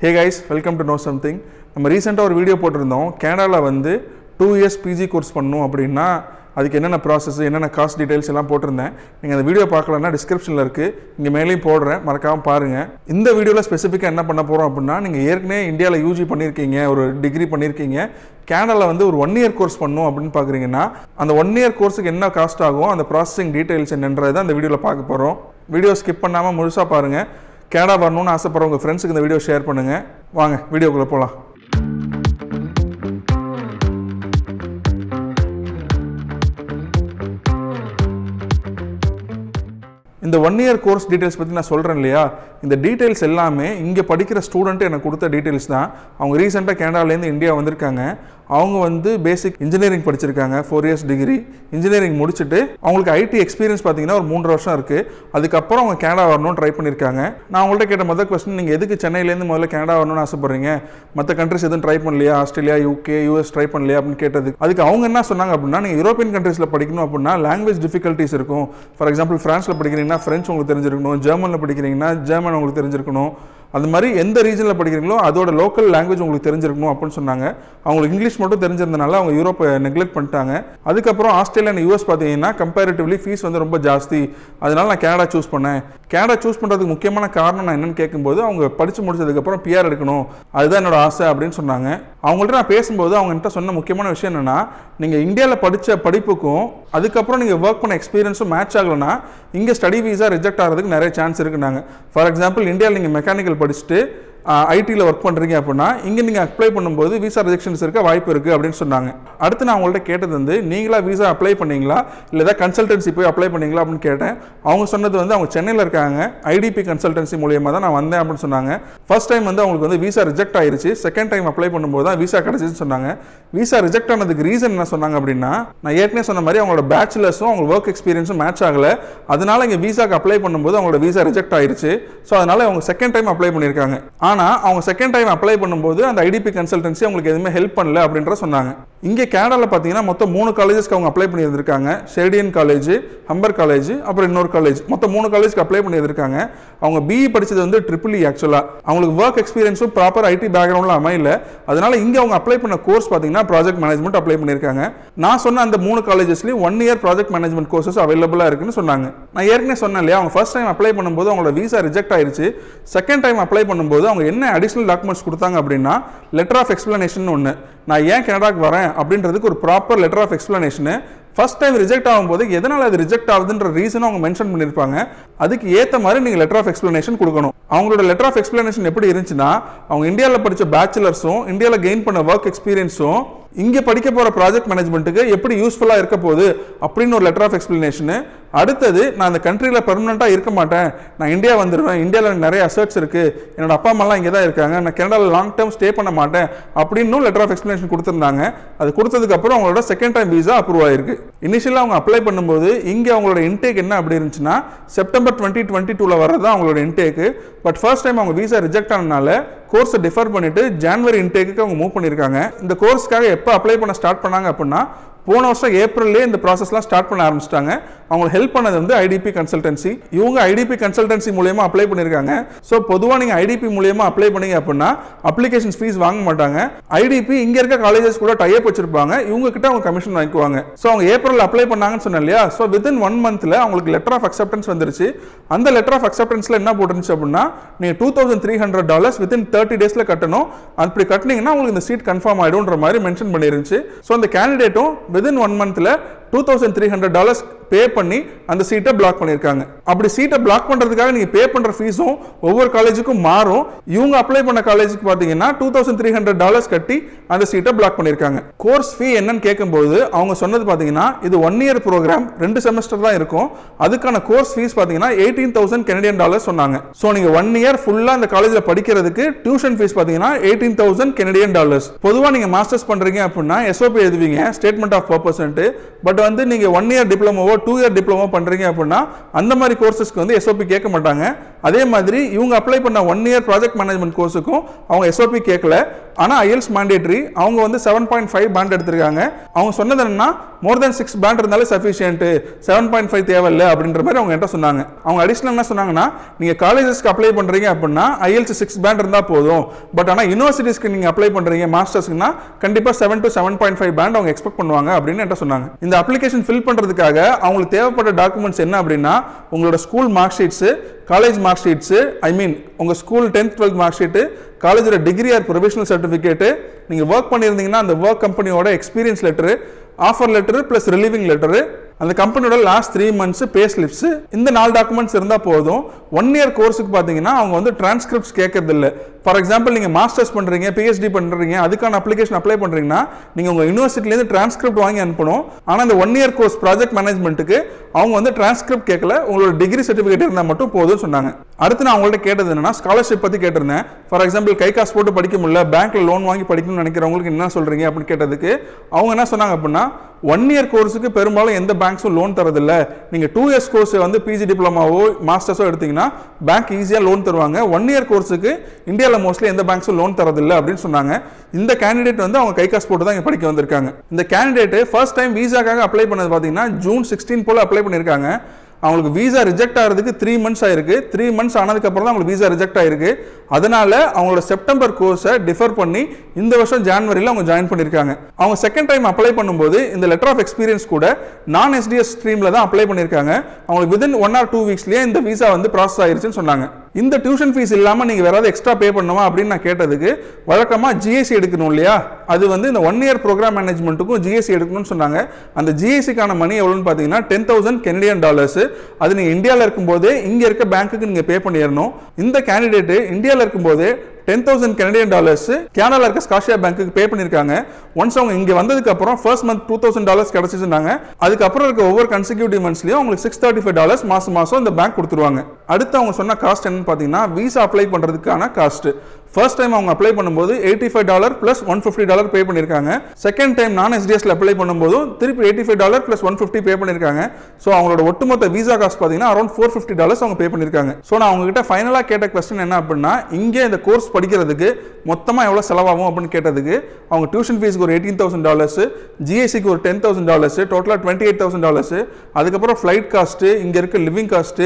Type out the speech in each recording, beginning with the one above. Hey guys, welcome to Know Something. நம்ம ரீசெண்டாக ஒரு வீடியோ போட்டிருந்தோம். கனடாவில் வந்து 2 இயர்ஸ் பிஜி கோர்ஸ் பண்ணணும் அப்படின்னா அதுக்கு என்னென்ன ப்ராசஸ், என்னென்ன காஸ்ட் டீடைல்ஸ் எல்லாம் போட்டிருந்தேன். நீங்கள் அந்த வீடியோ பார்க்கலன்னா டிஸ்கிரிப்ஷனில் இருக்குது, இங்கே மேலேயும் போடுறேன், மறக்காமல் பாருங்கள். இந்த வீடியோவில் ஸ்பெசிஃபிக்காக என்ன பண்ண போகிறோம் அப்படின்னா, நீங்கள் ஏற்கனவே இந்தியாவில் யூஜி பண்ணியிருக்கீங்க, ஒரு டிகிரி பண்ணியிருக்கீங்க, கனடாவில் வந்து ஒரு 1 இயர் கோர்ஸ் பண்ணணும் அப்படின்னு பார்க்குறீங்கன்னா அந்த 1 இயர் கோர்ஸுக்கு என்ன காஸ்ட் ஆகும், அந்த ப்ராசஸிங் டீடைல்ஸ் என்னன்றது தான் இந்த வீடியோவில் பார்க்க போகிறோம். வீடியோ ஸ்கிப் பண்ணாமல் முழுசாக பாருங்கள். कैनडा வரணும்னு ஆசைப்படுற உங்க फ्रेंड्सக்கு இந்த வீடியோ ஷேர் பண்ணுங்க. வாங்க வீடியோக்குள்ள போலாம். இந்த 1 இயர் கோர்ஸ் டீடைல்ஸ் பத்தி நான் சொல்றேன் இல்லையா, இந்த டீடைல்ஸ் எல்லாமே இங்க படிக்கிற ஸ்டூடண்ட் எனக்கு கொடுத்த டீடைல்ஸ் தான். அவங்க ரீசன்ட்டா கனடால இருந்து இந்தியா வந்திருக்காங்க. அவங்க வந்து பேசிக் இன்ஜினியரிங் படிச்சிருக்காங்க, 4 இயர்ஸ் டிகிரி இன்ஜினியரிங் முடிச்சுட்டு அவங்களுக்கு ஐடி எக்ஸ்பீரியன்ஸ் பார்த்தீங்கன்னா ஒரு 3 வருஷம் இருக்குது. அதுக்கப்புறம் அவங்க கனடா வரணும்னு ட்ரை பண்ணியிருக்காங்க. நான் அவங்கள்ட்ட கேட்ட மொதல் கொஸ்டின், நீங்கள் எதுக்கு சென்னையிலேருந்து முதல்ல கனடா வரணும்னு ஆசைப்படுறீங்க, மற்ற கண்ட்ரிஸ் எதுவும் ட்ரை பண்ணலையா, ஆஸ்திரேலியா, யூகே, யூஎஸ் ட்ரை பண்ணலையா அப்படின்னு கேட்டது. அதுக்கு அவங்க என்ன சொன்னாங்க அப்படின்னா, நீங்கள் யூரோப்பியன் கண்ட்ரீஸில் படிக்கணும் அப்படின்னா லாங்குவேஜ் டிஃபிகல்ட்டிஸ் இருக்கும். ஃபார் எக்ஸாம்பிள் ஃப்ரான்ஸில் படிக்கிறீங்கன்னா ஃப்ரெஞ்ச் உங்களுக்கு தெரிஞ்சிருக்கணும், ஜெர்மனில் படிக்கிறீங்கன்னா ஜெர்மன் உங்களுக்கு தெரிஞ்சிருக்கணும், அந்த மாதிரி எந்த ரீஜனில் படிக்கிறீங்களோ அதோட லோக்கல் லாங்குவேஜ் உங்களுக்கு தெரிஞ்சிருக்கணும் அப்படின்னு சொன்னாங்க. அவங்களுக்கு இங்கிலீஷ் மட்டும் தெரிஞ்சிருந்தனால அவங்க யூரோப்பை நெக்லெக்ட் பண்ணிட்டாங்க. அதுக்கப்புறம் ஆஸ்திரேலியா அண்ட் யூஎஸ் பார்த்தீங்கன்னா கம்பேரிட்டிவ்லி ஃபீஸ் வந்து ரொம்ப ஜாஸ்தி, அதனால நான் கனடா சூஸ் பண்ணேன். கனடா சூஸ் பண்ணுறதுக்கு முக்கியமான காரணம் நான் என்னென்னு கேட்கும்போது அவங்க படித்து முடிச்சதுக்கப்புறம் பிஆர் எடுக்கணும், அதுதான் என்னோட ஆசை அப்படின்னு சொன்னாங்க. அவங்கள்ட்ட நான் பேசும்போது அவங்ககிட்ட சொன்ன முக்கியமான விஷயம் என்னென்னா, நீங்கள் இந்தியாவில் படித்த படிப்புக்கும் அதுக்கப்புறம் நீங்கள் ஒர்க் பண்ண எக்ஸ்பீரியன்ஸும் மேட்ச் ஆகலைன்னா இங்கே ஸ்டடி வீசா ரிஜெக்ட் ஆகிறதுக்கு நிறைய சான்ஸ் இருக்குன்னாங்க. ஃபார் எக்ஸாம்பிள் இந்தியாவில் நீங்கள் மெக்கானிக்கல் படிச்சுட்டு ஐடியில் ஒர்க் பண்ணுறீங்க அப்படின்னா இங்கே நீங்கள் அப்ளை பண்ணும்போது விசா ரிஜெக்ஷன்ஸ் இருக்க வாய்ப்பு இருக்குது அப்படின்னு சொன்னாங்க. அடுத்து நான் அவங்கள்ட்ட கேட்டது வந்து, நீங்களா விசா அப்ளை பண்ணிங்களா இல்லை ஏதாவது கன்சல்டன்சி போய் அப்ளை பண்ணிங்களா அப்படின்னு கேட்டேன். அவங்க சொன்னது வந்து, அவங்க சென்னையில் இருக்காங்க, ஐடிபி கன்சல்டன்சி மூலியமாக தான் நான் வந்தேன் அப்படின்னு சொன்னாங்க. ஃபர்ஸ்ட் டைம் வந்து அவங்களுக்கு வந்து விசா ரிஜெக்ட் ஆயிருச்சு, செகண்ட் டைம் அப்ளை பண்ணும்போது தான் விசா கிடச்சிதுன்னு சொன்னாங்க. விசா ரிஜெக்ட் ஆனதுக்கு ரீசன் என்ன சொன்னாங்க அப்படின்னா, நான் ஏற்கனவே சொன்ன மாதிரி அவங்களோட பேச்சுலர்ஸும் அவங்க ஒர்க் எக்ஸ்பீரியன்ஸும் மேட்ச் ஆகலை, அதனால இங்கே விசாக்கு அப்ளை பண்ணும்போது அவங்களோட விசா ரிஜெக்ட் ஆயிருச்சு. ஸோ அதனால அவங்க செகண்ட் டைம் அப்ளை பண்ணியிருக்காங்க. ஆனால் அவங்க செகண்ட் டைம் அப்ளை பண்ணும்போது அந்த ஐடிபி கன்சல்டன்சி அவங்களுக்கு எதுவுமே ஹெல்ப் பண்ணல அப்படின்ற சொன்னாங்க. இங்கே கனடாவில் பார்த்தீங்கன்னா மொத்தம் 3 காலேஜஸ்க்கு அவங்க அப்ளை பண்ணியிருந்திருக்காங்க. ஷெர்டியன் காலேஜ், ஹம்பர் காலேஜ், அப்புறம் இன்னொரு காலேஜ், மொத்தம் 3 காலேஜ்க்கு அப்ளை பண்ணியிருந்திருக்காங்க. அவங்க பிஇ படித்தது வந்து ட்ரிபிள் இ. ஆக்சுவலாக அவங்களுக்கு ஒர்க் எக்ஸ்பீரியன்ஸும் ப்ராப்பர் ஐடி பேக்ரவுண்டில் அமையல, அதனால இங்கே அவங்க அப்ளை பண்ண கோர்ஸ் பார்த்தீங்கன்னா ப்ராஜெக்ட் மேனேஜ்மெண்ட் அப்ளை பண்ணியிருக்காங்க. நான் சொன்ன அந்த 3 காலேஜஸ்லேயும் 1 இயர் ப்ராஜெக்ட் மேனேஜ்மெண்ட் கோர்ஸஸ் அவைலபிளாக இருக்குன்னு சொன்னாங்க. நான் ஏற்கனவே சொன்னேன் இல்லையா, அவங்க ஃபர்ஸ்ட் டைம் அப்ளை பண்ணும்போது அவங்களோட விசா ரிஜெக்ட் ஆயிடுச்சு. செகண்ட் டைம் அப்ளை பண்ணும்போது அவங்க என்ன அடிஷனல் டாக்குமெண்ட்ஸ் கொடுத்தாங்க அப்படின்னா, லெட்டர் ஆஃப் எக்ஸ்பிளனேஷன் ஒன்று, நான் ஏன் கனடாக்கு வரேன் அப்படின்றதுக்கு ஒரு proper letter of explanation. First time reject ஆகும்போது எதனால் அது ரிஜெக்ட் ஆகுதுன்ற ரீசனும் அவங்க மென்ஷன் பண்ணியிருப்பாங்க. அதுக்கு ஏற்ற மாதிரி நீங்கள் லெட்டர் ஆஃப் எக்ஸ்பிளனேஷன் கொடுக்கணும். அவங்களோட லெட்டர் ஆஃப் எக்ஸ்பிளனேஷன் எப்படி இருந்துச்சுன்னா, அவங்க இந்தியாவில் படித்த பேச்சுலர்ஸும் இந்தியாவில் கெயின் பண்ண ஒர்க் எக்ஸ்பீரியன்ஸும் இங்கே படிக்க போகிற ப்ராஜெக்ட் மேனேஜ்மெண்ட்டுக்கு எப்படி யூஸ்ஃபுல்லாக இருக்க போகுது அப்படின்னு ஒரு லெட்டர் ஆஃப் எக்ஸ்பிளனேஷனு. அடுத்தது, நான் அந்த கண்ட்ரியில் பெர்மனெண்ட்டாக இருக்க மாட்டேன், நான் இந்தியா வந்துடுவேன், இந்தியாவில் எனக்கு நிறைய அசர்ட்ஸ் இருக்குது, என்னோட அப்பா அம்மாலாம் இங்கே தான் இருக்காங்க, நான் கனடாவில் லாங் டேர்ம் ஸ்டே பண்ண மாட்டேன் அப்படின்னு லெட்டர் ஆஃப் எக்ஸ்பிளனேஷன் கொடுத்துருந்தாங்க. அது கொடுத்ததுக்கப்புறம் அவங்களோட செகண்ட் டைம் விசா அப்ரூவ் ஆகிருக்கு. இனிஷியலாக அவங்க அப்ளை பண்ணும்போது இங்கே அவங்களோட இன்டேக் என்ன அப்படி இருந்துச்சுன்னா, செப்டம்பர் 2022 வரதான் அவங்களோட இன்டேக்கு. பட் ஃபர்ஸ்ட் டைம் அவங்க விசா ரிஜெக்ட் ஆனதுனால கோர்ஸை டிஃபர் பண்ணிவிட்டு ஜான்வரி இன்டேக்கு அவங்க மூவ் பண்ணியிருக்காங்க. இந்த கோர்ஸ்க்காக எப்போ அப்ளை பண்ண ஸ்டார்ட் பண்ணாங்க அப்படின்னா, போன வருஷம் ஏப்ரல்லே இந்த ப்ராசஸ்லாம் ஸ்டார்ட் பண்ண ஆரம்பிச்சிட்டாங்க. அவங்க ஹெல்ப் பண்ணது வந்து ஐடிபி கன்சல்டன்சி. இவங்க ஐடிபி கன்சல்டன்சி மூலியமாக அப்ளை பண்ணியிருக்காங்க. ஸோ பொதுவாக நீங்கள் ஐடிபி மூலியமாக அப்ளை பண்ணீங்க அப்படின்னா அப்ளிகேஷன் ஃபீஸ் வாங்க மாட்டாங்க. ஐடிபி இங்கே இருக்க காலேஜஸ் கூட டைப் வச்சிருப்பாங்க, இவங்ககிட்ட அவங்க கமிஷன் வாங்கிக்குவாங்க. ஸோ அவங்க ஏப்ரல் அப்ளை பண்ணாங்கன்னு சொன்னேன் இல்லையா, ஸோ வித்தின் 1 மந்த்தில் அவங்களுக்கு லெட்டர் ஆஃப் அக்செப்டன்ஸ் வந்துருச்சு. அந்த லெட்டர் ஆஃப் அக்செப்டன்ஸில் என்ன போட்டுருந்துச்சு அப்படின்னா, நீங்கள் $2,300 வித்தின் 30 டேஸில் கட்டணும், அப்படி கட்டினீங்கன்னா உங்களுக்கு இந்த சீட் கன்ஃபார்ம் ஆகிடும்ன்ற மாதிரி மென்ஷன் பண்ணிருந்துச்சு. ஸோ அந்த கேண்டிடேட்டும் within 1 month $2,300 பே பண்ணி அந்த சீட்டை பிளாக் பண்ணியிருக்காங்க. அப்படி சீட்டை பிளாக் பண்ணுறதுக்காக நீங்கள் பே பண்ணுற ஃபீஸும் ஒவ்வொரு காலேஜுக்கும் மாறும். இவங்க அப்ளை பண்ண காலேஜுக்கு பார்த்தீங்கன்னா $2,300 கட்டி அந்த சீட்டை பிளாக் பண்ணியிருக்காங்க. கோர்ஸ் ஃபீ என்னன்னு கேட்கும்போது அவங்க சொன்னது பார்த்தீங்கன்னா, இது 1 இயர் ப்ரோக்ராம், 2 செமஸ்டர் தான் இருக்கும், அதுக்கான கோர்ஸ் ஃபீஸ் பார்த்தீங்கன்னா $18,000 சொன்னாங்க. ஸோ நீங்கள் 1 இயர் ஃபுல்லாக அந்த காலேஜில் படிக்கிறதுக்கு டியூஷன் ஃபீஸ் பார்த்தீங்கன்னா $18,000. பொதுவாக நீங்கள் மாஸ்டர்ஸ் பண்ணுறீங்க அப்படின்னா எஸ்ஓபி எழுதுவீங்க, ஸ்டேட்மெண்ட் ஆஃப் பர்பஸ்ன்ட்டு. பட் வந்து நீங்கள் 1 இயர் டிப்ளமோவோ 2 இயர் டிப்ளமோ பண்ணுறீங்க அப்படின்னா அந்த மாதிரி கோர்சஸ்க்கு வந்து எஸ்ஓபி கேட்க மாட்டாங்க. அதே மாதிரி இவங்க அப்ளை பண்ண 1 இயர் ப்ராஜெக்ட் மேனேஜ்மென்ட் கோர்ஸுக்கும் அவங்க எஸ்ஓபி கேக்கல ஆனா ஐஎல்ஸ் மாண்டேட்டரி அவங்க வந்து 7.5 பேண்ட் எடுத்துட்டாங்க அவங்க சொன்னது என்னன்னா மோர் தென் 6 பேண்ட் இருந்தாலே சஃபிஷியன்ட் 7.5 தேவை இல்ல அப்படிங்கற மாதிரி அவங்க என்ன சொன்னாங்க அவங்க அடிஷனலா என்ன சொன்னாங்கன்னா நீங்க காலேजेसக்கு அப்ளை பண்றீங்க அப்படினா ஐஎல்ஸ் 6 பேண்ட் இருந்தா போதும் பட் ஆனா யுனிவர்சிட்டிஸ்க்கு நீங்க அப்ளை பண்றீங்க மாஸ்டர்ஸ்க்குனா கண்டிப்பா 7 to 7.5 பேண்ட் அவங்க எக்ஸ்பெக்ட் பண்ணுவாங்க அப்படினு என்ன சொன்னாங்க இந்த அப்ளிகேஷன் ஃபில் பண்றதுக்காக அவங்களுக்கு தேவைப்பட்ட டாக்குமெண்ட்ஸ் என்ன அப்படினா உங்களோட school mark sheets college mark sheets I mean உங்க school 10th 12th mark sheet college ஓட degree or professional certificate நீங்க work பண்ணிருந்தீங்கன்னா அந்த work company ஓட experience letter offer letter plus relieving letter அந்த கம்பெனியோட லாஸ்ட் 3 मंथ्स பே ஸ்லிப்ஸ் இந்த 4 documents இருந்தா போதும் 1 இயர் கோர்ஸ்க்கு பாத்தீங்கன்னா அவங்க வந்து டிரான்ஸ்கிரிப்ட்ஸ் கேட்கிறது இல்ல ஃபார் எக்ஸாம்பிள் நீங்க மாஸ்டர்ஸ் பண்றீங்க PhD பண்றீங்க அதுக்கான அப்ளிகேஷன் அப்ளை பண்றீங்கன்னா நீங்க உங்க யுனிவர்சிட்டில இருந்து டிரான்ஸ்கிரிப்ட் வாங்கி அனுப்பணும் ஆனா அந்த 1 இயர் கோர்ஸ் ப்ராஜெக்ட் மேனேஜ்மென்ட்க்கு அவங்க வந்து டிரான்ஸ்கிரிப்ட் கேட்கல உங்களோட டிகிரி சர்டிபிகேட் இருந்தா மட்டும் போதும்னு சொன்னாங்க அடுத்து நான் அவங்கள்ட்ட கேட்டது என்னன்னா ஸ்காலர்ஷிப் பத்தி கேட்டிருந்தேன் ஃபார் எக்ஸாம்பிள் கை காசு போட்டு படிக்க முடியல பேங்க்ல லோன் வாங்கி படிக்கணும்னு நினைக்கிறவங்களுக்கு என்ன சொல்றீங்க அப்படி கேட்டதுக்கு அவங்க என்ன சொன்னாங்க அப்படினா 1 இயர் கோர்ஸ்க்கு பெரும்பாலும் எந்த பேங்க்ஸோ லோன் தரது இல்ல நீங்க 2 இயர்ஸ் கோர்ஸ் வந்து பிஜி டிப்ளோமாவோ மாஸ்டர்ஸோ எடுத்தீங்கன்னா பேங்க் ஈஸியா லோன் தருவாங்க 1 இயர் கோர்ஸ்க்கு இந்தியால மோஸ்ட்லி எந்த பேங்க்ஸோ லோன் தரது இல்ல அப்படினு சொன்னாங்க இந்த கேண்டிடேட் வந்து அவங்க கை காசு போட்டு தான் இங்க படிக்க வந்திருக்காங்க இந்த கேண்டிடேட் ஃபர்ஸ்ட் டைம் விசாக்காக அப்ளை பண்ணது பாத்தீங்கன்னா ஜூன் 16 போல அப்ளை பண்ணிருக்காங்க அவங்களுக்கு visa reject ஆகிறதுக்கு 3 months ஆயிருக்கு 3 months ஆனதுக்கு அப்புறம் தான் அவங்களுக்கு visa reject ஆயிருக்கு அதனால அவங்களோட செப்டம்பர் கோர்ஸை டிஃபர் பண்ணி இந்த வருஷம் ஜனவரியில அவங்க ஜாயின் பண்ணிருக்காங்க அவங்க செகண்ட் டைம் அப்ளை பண்ணும்போது இந்த லெட்டர் ஆஃப் எக்ஸ்பீரியன்ஸ் கூட நான் SDS ஸ்ட்ரீம்ல தான் அப்ளை பண்ணிருக்காங்க அவங்களுக்கு within 1 or 2 weeksலயே இந்த visa வந்து process ஆயிருச்சுன்னு சொன்னாங்க இந்த டியூஷன் ஃபீஸ் இல்லாம நீங்க வேற ஏதாவது எக்ஸ்ட்ரா பே பண்ணணுமா அப்படின நான் கேட்டதுக்கு வழக்கமா GSC எடுக்கணும் இல்லையா அது வந்து இந்த 1 இயர் புரோகிராம் மேனேஜ்மென்ட்க்கும் GSC எடுக்கணும்னு சொன்னாங்க அந்த GSC கான மணி எவ்வளவுன்னு பாத்தீங்கன்னா 10000 கனடியன் டாலர்ஸ் அது நீங்க இந்தியால இருக்கும்போது இங்க இருக்க பேங்க்குக்கு நீங்க பே பண்ணிரணும் இந்த கேண்டிடேட் இந்தியால இருக்கும்போது 10000 கனடியன் டாலர்ஸ் கனடால இருக்க ஸ்காஷியா பேங்க்குக்கு பே பண்ணிருக்காங்க ஒன்ஸ் அவங்க இங்க வந்ததுக்கு அப்புறம் ஃபர்ஸ்ட் மந்த் $2000 கிடைச்சிட்டாங்க அதுக்கு அப்புறம் இருக்க ஒவ்வொரு கன்செக்யூட்டிவ் மந்த்ஸ்லயே உங்களுக்கு $635 மாசம் மாசம் இந்த பேங்க் கொடுத்துருவாங்க அடுத்து அவங்க சொன்ன காஸ்ட் என்னன்னு பாத்தீங்கன்னா விசா அப்ளை பண்றதுக்கான காஸ்ட் ஃபர்ஸ்ட் டைம் அவங்க அப்ளை பண்ணும்போது $85 + $150 பே பண்ணிருக்காங்க செகண்ட் டைம் நான் SDS ல அப்ளை பண்ணும்போது திருப்பி $85 + $150 பே பண்ணிருக்காங்க சோ அவங்களோட ஒட்டுமொத்த விசா காஸ்ட் பாத்தீங்கன்னா அரௌண்ட் $450 அவங்க பே பண்ணிருக்காங்க சோ நான் அவங்க கிட்ட ஃபைனலா கேட்ட क्वेश्चन என்ன அப்படினா இங்க இந்த கோர்ஸ் படிக்கிறதுக்கு மொத்தமா எவ்வளவு செலவாகும் அப்படினு கேட்டதுக்கு அவங்க டியூஷன் ஃபீஸ்க்கு ஒரு $18000 GSC க்கு ஒரு $10000 டோட்டலா $28000 அதுக்கு அப்புறம் ஃளைட் காஸ்ட் இங்க இருக்க லிவிங் காஸ்ட்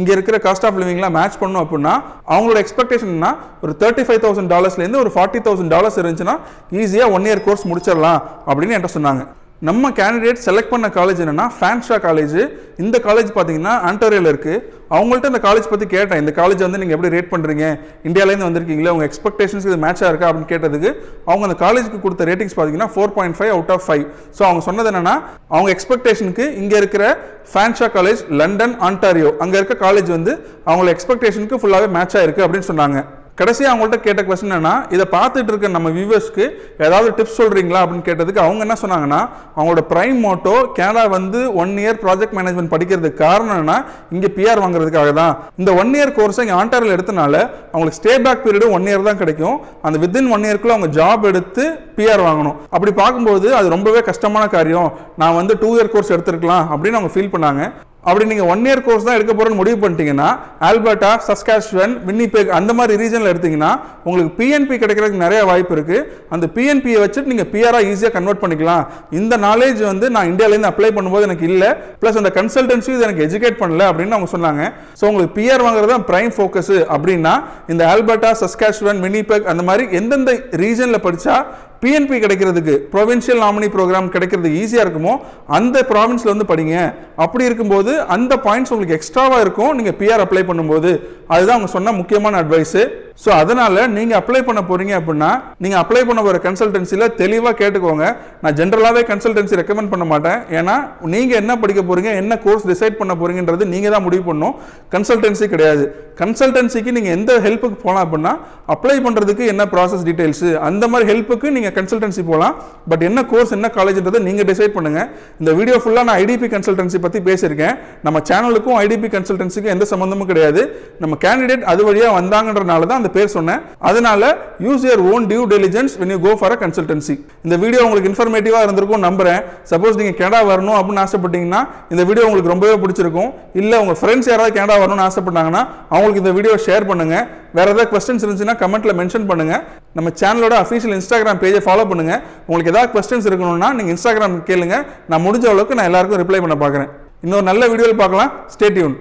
இங்க இருக்கிற காஸ்ட் ஆஃப் லிவிங்லாம் மேட்ச் பண்ணனும் அப்படினா அவங்களோட எக்ஸ்பெக்டேஷன்னா ஒரு $35,000 ல இருந்து ஒரு $40,000 இருந்துச்சுனா ஈஸியா 1 இயர் கோர்ஸ் முடிச்சிரலாம் அப்படினு என்கிட்ட சொன்னாங்க நம்ம கேண்டிடேட் செலக்ட் பண்ண காலேஜ் என்னன்னா ஃபேன்ஷா காலேஜ் இந்த காலேஜ் பாத்தீங்கன்னா ஆண்டோரியோல இருக்கு அவங்கள்ட்ட இந்த காலேஜ் பத்தி கேட்டேன் இந்த காலேஜ் வந்து நீங்க எப்படி ரேட் பண்றீங்க இந்தியால இருந்து வந்திருக்கீங்களே உங்க எக்ஸ்பெக்டேஷன்ஸ் இது மேட்சா இருக்கா அப்படினு கேட்டதுக்கு அவங்க அந்த காலேஜ்க்கு கொடுத்த ரேட்டிங்ஸ் பாத்தீங்கன்னா 4.5 out of 5 சோ அவங்க சொன்னது என்னன்னா அவங்க எக்ஸ்பெக்டேஷனுக்கு இங்க இருக்கிற ஃபேன்ஷா காலேஜ் லண்டன் ஆண்டாரியோ அங்க இருக்க காலேஜ் வந்து அவங்களோட எக்ஸ்பெக்டேஷனுக்கு ஃபுல்லாவே மேட்சா இருக்கு அப்படினு சொன்னாங்க கடைசியா அவங்கள்ட்ட கேட்ட क्वेश्चन என்னன்னா இத பார்த்துட்டு இருக்க நம்ம வியூவர்ஸ்க்கு ஏதாவது டிப்ஸ் சொல்றீங்களா அப்படினு கேட்டதுக்கு அவங்க என்ன சொன்னாங்கன்னா அவங்களோட பிரைம் மோட்டோ கனடா வந்து 1 இயர் ப்ராஜெக்ட் மேனேஜ்மென்ட் படிக்கிறதுக்கு காரணம் என்னன்னா இங்க PR வாங்குறதுக்காக தான் இந்த 1 இயர் கோர்ஸ் இங்க ஆண்டாரியோல எடுத்தனால அவங்களுக்கு ஸ்டே பேக் பீரியட் 1 இயர் தான் கிடைக்கும் அந்த within 1 இயர் குள்ள அவங்க ஜாப் எடுத்து PR வாங்கணும் அப்படி பாக்கும்போது அது ரொம்பவே கஷ்டமான காரியம் நான் வந்து 2 இயர் கோர்ஸ் எடுத்துக்கலாம் அப்படினு அவங்க ஃபீல் பண்ணாங்க அப்படி நீங்க 1 இயர் கோர்ஸ் தான் எடுக்க போறன்னு முடிவு பண்ணிட்டீங்கன்னா ஆல்பர்ட்டா சஸ்காட்சுவன் வின்னிபெக் அந்த மாதிரி ரீஜன்ல எடுத்தீங்கன்னா உங்களுக்கு PNP கிடைக்கிறதுக்கு நிறைய வாய்ப்பு இருக்கு அந்த PNP ஐ வச்சிட்டு நீங்க PR ஆ ஈஸியா கன்வர்ட் பண்ணிக்கலாம் இந்த knowledge வந்து நான் இந்தியால இருந்து அப்ளை பண்ணும்போது எனக்கு இல்ல பிளஸ் அந்த கன்சல்டன்சி இது எனக்கு எஜுகேட் பண்ணல அப்படினு அவங்க சொன்னாங்க சோ உங்களுக்கு PR வாங்குறது தான் பிரைம் ஃபோக்கஸ் அப்படினா இந்த ஆல்பர்ட்டா சஸ்காட்சுவன் வின்னிபெக் அந்த மாதிரி எந்தெந்த ரீஜன்ல படிச்சா PNP கிடைக்கிறதுக்கு provincial nominee program கிடைக்கிறதுக்கு ஈஸியா இருக்குமோ அந்த provinceல வந்து படிங்க அப்படி இருக்கும்போது அந்த பாயிண்ட்ஸ் உங்களுக்கு எக்ஸ்ட்ராவா இருக்கும் நீங்க PR அப்ளை பண்ணும்போது அதுதான் அவங்க சொன்ன முக்கியமான அட்வைஸ் சோ அதனால நீங்க அப்ளை பண்ண போறீங்க அப்படினா நீங்க அப்ளை பண்ண போற கன்சல்டன்சில தெளிவா கேட்டுக்கோங்க நான் ஜெனரலாவே கன்சல்டன்சி ரெக்கமெண்ட் பண்ண மாட்டேன் ஏனா நீங்க என்ன படிக்க போறீங்க என்ன கோர்ஸ் டிசைட் பண்ண போறீங்கன்றது நீங்க தான் முடிவு பண்ணணும் கன்சல்டன்சி கிடையாது கன்சல்டன்சிக்கு நீங்க எந்த ஹெல்ப்புக்கு போலாம் அப்படினா அப்ளை பண்றதுக்கு என்ன process details அந்த மாதிரி ஹெல்ப்புக்கு நீங்க கன்சல்டன்சி போலாம் பட் என்ன கோர்ஸ் என்ன காலேஜ்ன்றதை நீங்க டிசைட் பண்ணுங்க இந்த வீடியோ ஃபுல்லா நான் IDP கன்சல்டன்சி பத்தி பேசிருக்கேன் நம்ம சேனலுக்கும் IDP கன்சல்டன்சிக்கும் எந்த சம்பந்தமும் கிடையாது நம்ம கேண்டிடேட் அது வழியா வந்தாங்கன்றனால தான் அந்த பேர் சொன்னேன். அதனால use your own due diligence when you go for a consultancy. இந்த வீடியோ உங்களுக்கு இன்ஃபர்மேட்டிவா இருந்திருக்கும் நம்புறேன். சப்போஸ் நீங்க கனடா வரணும் அப்படினு ஆசைப்பட்டீங்கன்னா இந்த வீடியோ உங்களுக்கு ரொம்பவே பிடிச்சிருக்கும். இல்ல உங்க ஃப்ரெண்ட்ஸ் யாராவது கனடா வரணும்னு ஆசைப்பட்டாங்கன்னா அவங்களுக்கு இந்த வீடியோ ஷேர் பண்ணுங்க. வேற ஏதாவது क्वेश्चंस இருந்துச்சுனா கமெண்ட்ல மென்ஷன் பண்ணுங்க. நம்ம சேனலோட ஆபீஷியல் Instagram பேஜை ஃபாலோ பண்ணுங்க. உங்களுக்கு ஏதாவது क्वेश्चंस இருக்கணும்னா நீங்க Instagram கேளுங்க. நான் முடிஞ்ச அளவுக்கு நான் எல்லாருக்கும் ரிப்ளை பண்ண பார்க்கறேன். இன்னொரு நல்ல வீடியோல பார்க்கலாம். Stay tune.